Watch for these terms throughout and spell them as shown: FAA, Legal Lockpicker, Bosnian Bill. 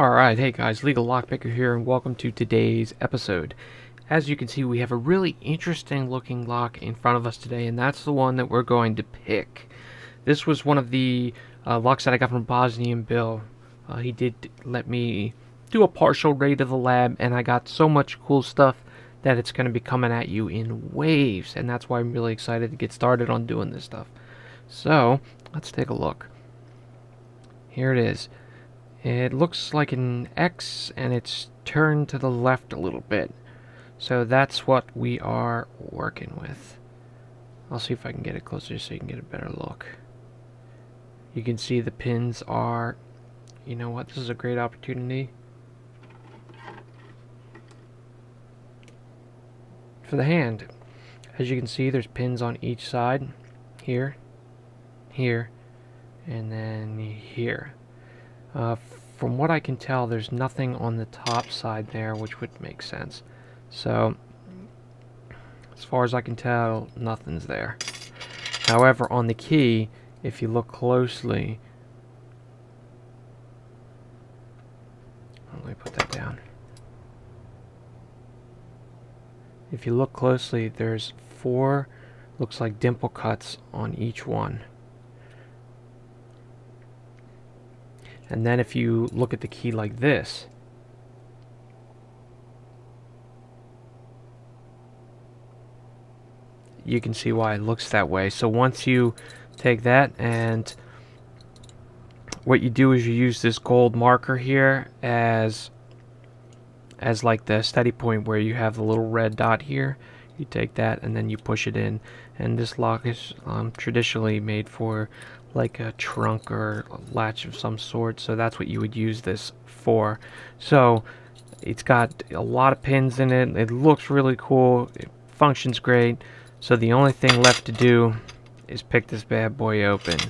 Alright, hey guys, Legal Lockpicker here, and welcome to today's episode. As you can see, we have a really interesting looking lock in front of us today, and that's the one that we're going to pick. This was one of the locks that I got from Bosnian Bill. He did let me do a partial raid of the lab, and I got so much cool stuff that it's going to be coming at you in waves, and that's why I'm really excited to get started on doing this stuff. So, let's take a look. Here it is. It looks like an X, and it's turned to the left a little bit. So that's what we are working with. I'll see if I can get it closer so you can get a better look. You can see the pins are... You know what? This is a great opportunity for the hand. As you can see, there's pins on each side. Here, here, and then here. From what I can tell, there's nothing on the top side there, which would make sense. So, as far as I can tell, nothing's there. However, on the key, if you look closely... Let me put that down. If you look closely, there's four, looks like dimple cuts on each one. And then if you look at the key like this, you can see why it looks that way. So once you take that, and what you do is you use this gold marker here as like the steady point where you have the little red dot here. You take that and then you push it in. And this lock is traditionally made for like a trunk or a latch of some sort, so that's what you would use this for. So it's got a lot of pins in it. It looks really cool. It functions great. So the only thing left to do is pick this bad boy open.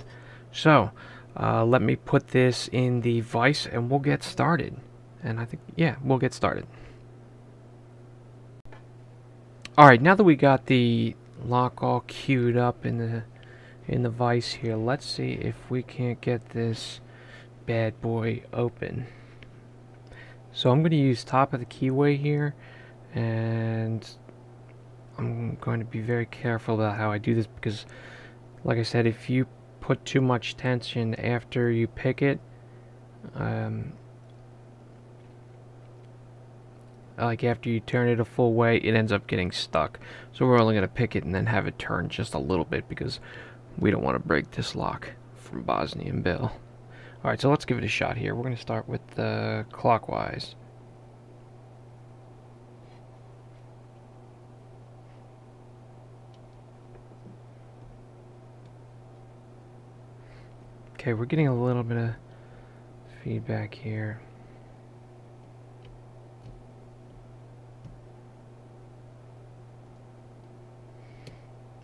So let me put this in the vise and we'll get started. And I think, yeah, we'll get started. Alright, now that we got the lock all queued up in the vise here, let's see if we can't get this bad boy open. So I'm going to use top of the keyway here, and I'm going to be very careful about how I do this, because like I said, if you put too much tension after you pick it, like after you turn it a full way, it ends up getting stuck. So we're only going to pick it and then have it turn just a little bit, because we don't want to break this lock from Bosnian Bill. Alright, so let's give it a shot here. We're going to start with the clockwise. Okay, we're getting a little bit of feedback here.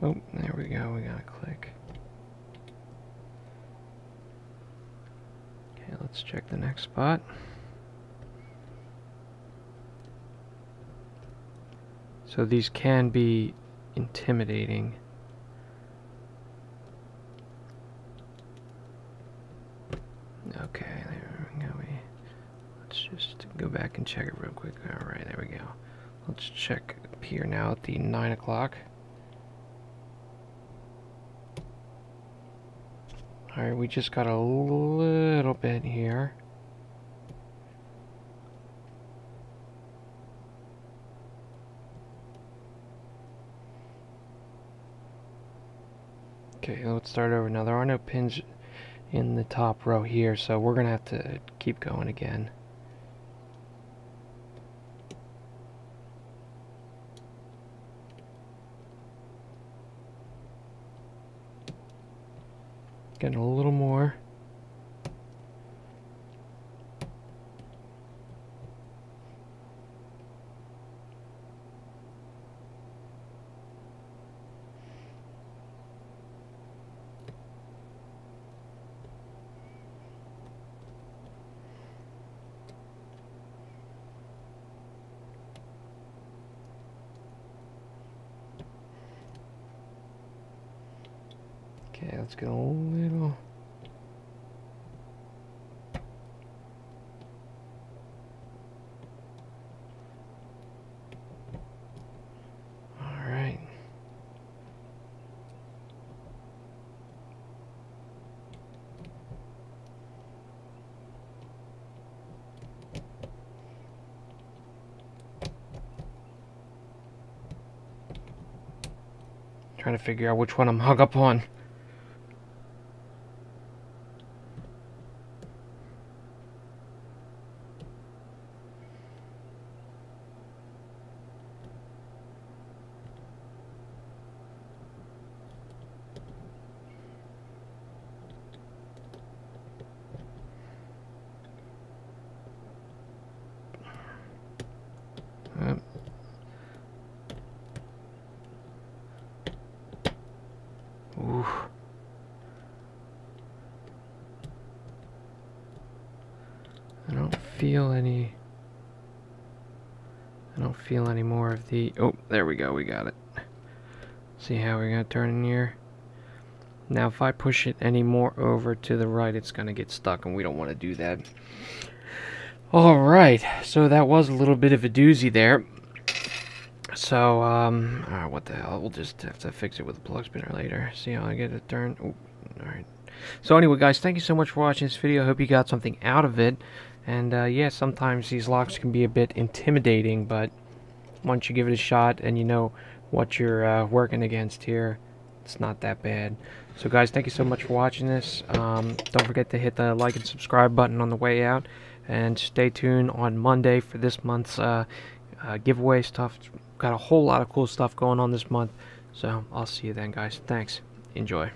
Oh, there we go, we gotta click. Okay, let's check the next spot. So these can be intimidating. Okay, there we go. Let's just go back and check it real quick. Alright, there we go. Let's check up here now at the 9 o'clock. Alright, we just got a little bit here. Okay, let's start over. Now, there are no pins in the top row here, so we're going to have to keep going again. Getting a little more. Okay, let's get a little. Trying to figure out which one I'm hung up on. I don't feel any more of the, oh, there we go, we got it. See how we're gonna turn in here. Now if I push it any more over to the right, it's gonna get stuck, and we don't want to do that. Alright, so that was a little bit of a doozy there. So, alright, what the hell, we'll just have to fix it with a plug spinner later. See how I get it turned, oh, alright. So anyway, guys, thank you so much for watching this video. I hope you got something out of it. And yeah, sometimes these locks can be a bit intimidating, but once you give it a shot and you know what you're working against here, it's not that bad. So guys, thank you so much for watching this. Don't forget to hit the like and subscribe button on the way out, and stay tuned on Monday for this month's giveaway stuff. Got a whole lot of cool stuff going on this month, so I'll see you then, guys. Thanks. Enjoy.